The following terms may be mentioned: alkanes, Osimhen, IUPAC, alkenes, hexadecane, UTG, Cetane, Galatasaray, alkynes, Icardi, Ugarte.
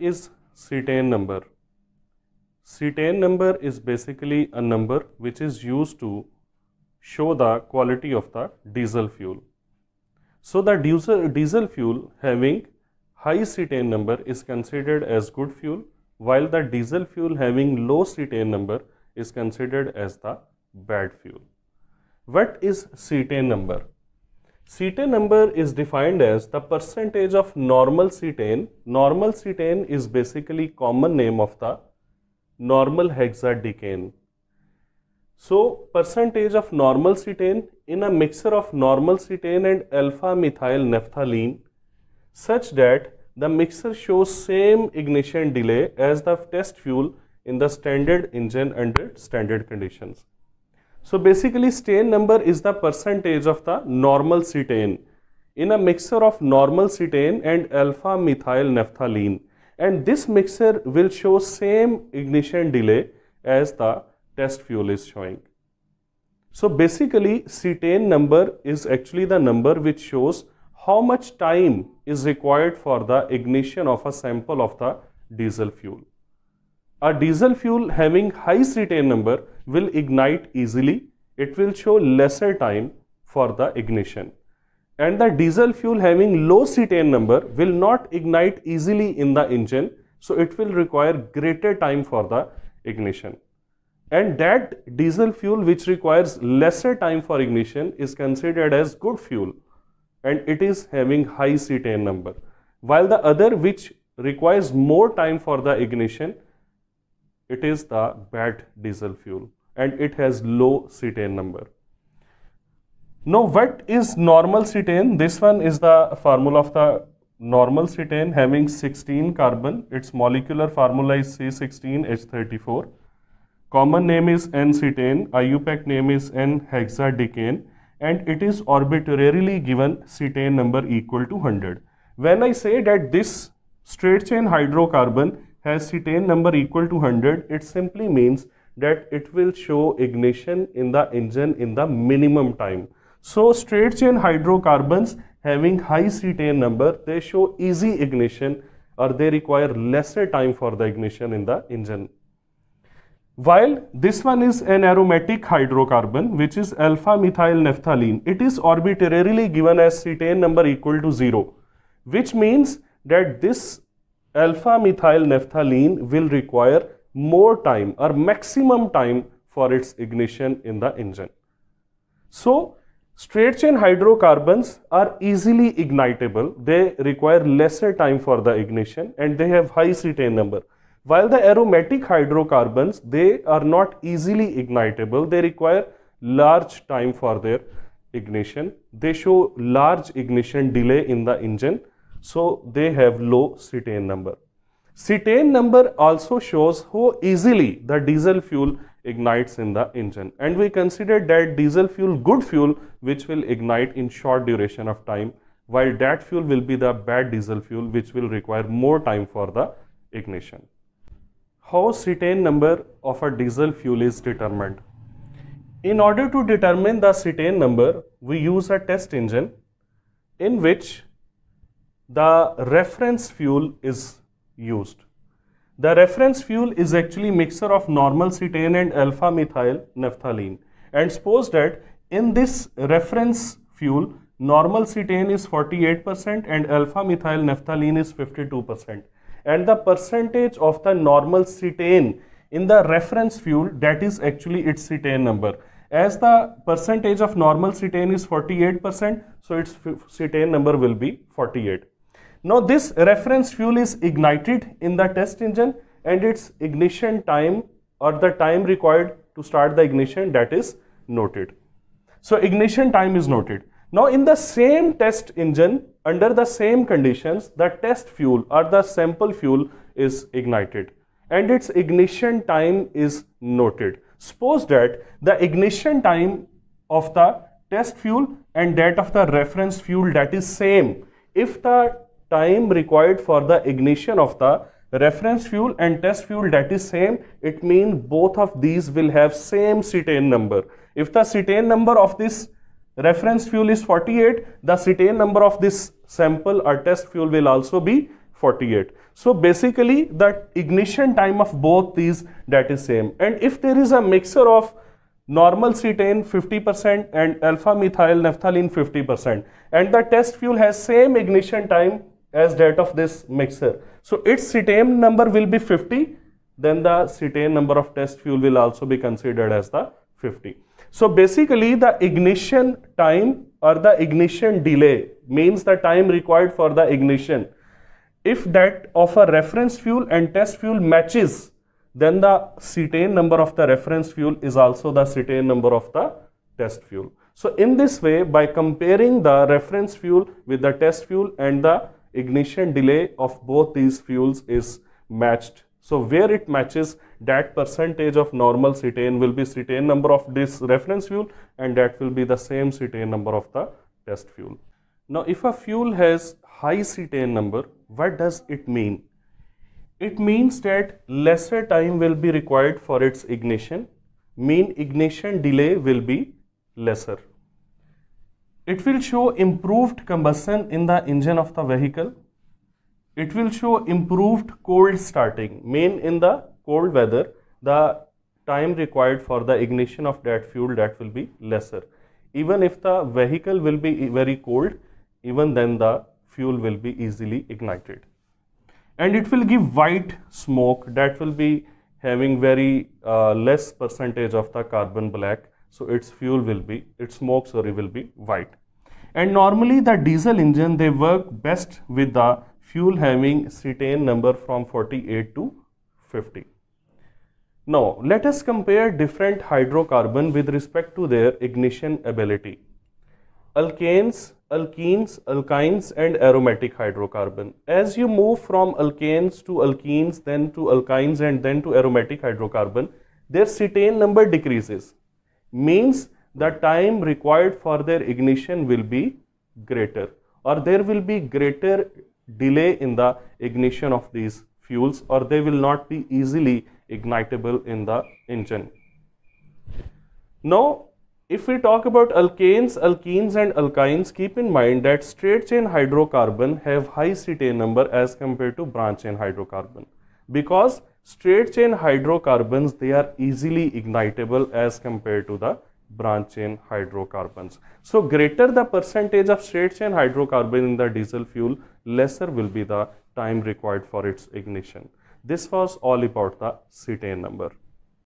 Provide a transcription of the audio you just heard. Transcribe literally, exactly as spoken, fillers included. is cetane number? Cetane number is basically a number which is used to show the quality of the diesel fuel. So the diesel, diesel fuel having high cetane number is considered as good fuel, while the diesel fuel having low cetane number is considered as the bad fuel. What is cetane number? Cetane number is defined as the percentage of normal cetane. Normal cetane is basically common name of the normal hexadecane. So percentage of normal cetane in a mixture of normal cetane and alpha methyl naphthalene such that the mixture shows same ignition delay as the test fuel in the standard engine under standard conditions. So basically cetane number is the percentage of the normal cetane in a mixture of normal cetane and alpha methyl naphthalene, and this mixture will show same ignition delay as the test fuel is showing. So basically cetane number is actually the number which shows how much time is required for the ignition of a sample of the diesel fuel. A diesel fuel having high cetane number will ignite easily. It will show lesser time for the ignition. And the diesel fuel having low cetane number will not ignite easily in the engine. So it will require greater time for the ignition. And that diesel fuel which requires lesser time for ignition is considered as good fuel, and it is having high cetane number, while the other which requires more time for the ignition, it is the bad diesel fuel and it has low cetane number. Now what is normal cetane? This one is the formula of the normal cetane having sixteen carbon. Its molecular formula is C sixteen H thirty-four. Common name is N-cetane, I U P A C name is N-hexadecane, and it is arbitrarily given cetane number equal to one hundred. When I say that this straight chain hydrocarbon has cetane number equal to one hundred, it simply means that it will show ignition in the engine in the minimum time. So straight chain hydrocarbons having high cetane number, they show easy ignition or they require lesser time for the ignition in the engine. While this one is an aromatic hydrocarbon which is alpha methyl naphthalene, it is arbitrarily given as cetane number equal to zero, which means that this alpha methyl naphthalene will require more time or maximum time for its ignition in the engine. So straight chain hydrocarbons are easily ignitable, they require lesser time for the ignition and they have high cetane number. While the aromatic hydrocarbons, they are not easily ignitable, they require large time for their ignition. They show large ignition delay in the engine, so they have low cetane number. Cetane number also shows how easily the diesel fuel ignites in the engine, and we consider that diesel fuel good fuel which will ignite in short duration of time, while that fuel will be the bad diesel fuel which will require more time for the ignition. How cetane number of a diesel fuel is determined? In order to determine the cetane number, we use a test engine in which the reference fuel is used. The reference fuel is actually mixture of normal cetane and alpha methyl naphthalene. And suppose that in this reference fuel, normal cetane is forty-eight percent and alpha methyl naphthalene is fifty-two percent. And the percentage of the normal cetane in the reference fuel, that is actually its cetane number. As the percentage of normal cetane is forty-eight percent, so its cetane number will be forty-eight. Now this reference fuel is ignited in the test engine, and its ignition time or the time required to start the ignition, that is noted. So ignition time is noted. Now in the same test engine, under the same conditions, the test fuel or the sample fuel is ignited and its ignition time is noted. Suppose that the ignition time of the test fuel and that of the reference fuel, that is same. If the time required for the ignition of the reference fuel and test fuel, that is same, it means both of these will have same cetane number. If the cetane number of this reference fuel is forty-eight, the cetane number of this sample or test fuel will also be forty-eight. So basically the ignition time of both is that is same, and if there is a mixture of normal cetane fifty percent and alpha methyl naphthalene fifty percent and the test fuel has same ignition time as that of this mixer, so its cetane number will be fifty, then the cetane number of test fuel will also be considered as the fifty. So basically the ignition time or the ignition delay means the time required for the ignition. If that of a reference fuel and test fuel matches, then the cetane number of the reference fuel is also the cetane number of the test fuel. So in this way, by comparing the reference fuel with the test fuel and the ignition delay of both these fuels is matched. So where it matches, that percentage of normal cetane will be cetane number of this reference fuel and that will be the same cetane number of the test fuel. Now if a fuel has high cetane number, what does it mean? It means that lesser time will be required for its ignition, mean ignition delay will be lesser. It will show improved combustion in the engine of the vehicle. It will show improved cold starting, mean in the cold weather, the time required for the ignition of that fuel that will be lesser. Even if the vehicle will be very cold, even then the fuel will be easily ignited. And it will give white smoke that will be having very uh, less percentage of the carbon black, so its fuel will be, its smoke sorry will be white. And normally the diesel engine, they work best with the fuel having cetane number from forty-eight to fifty. Now let us compare different hydrocarbon with respect to their ignition ability. Alkanes, alkenes, alkynes and aromatic hydrocarbon. As you move from alkanes to alkenes, then to alkynes and then to aromatic hydrocarbon, their cetane number decreases. Means the time required for their ignition will be greater, or there will be greater delay in the ignition of these fuels, or they will not be easily ignitable in the engine. Now, if we talk about alkanes, alkenes and alkynes, keep in mind that straight chain hydrocarbon have high cetane number as compared to branch chain hydrocarbon, because straight chain hydrocarbons, they are easily ignitable as compared to the branch chain hydrocarbons. So greater the percentage of straight chain hydrocarbon in the diesel fuel, lesser will be the time required for its ignition. This was all about the cetane number.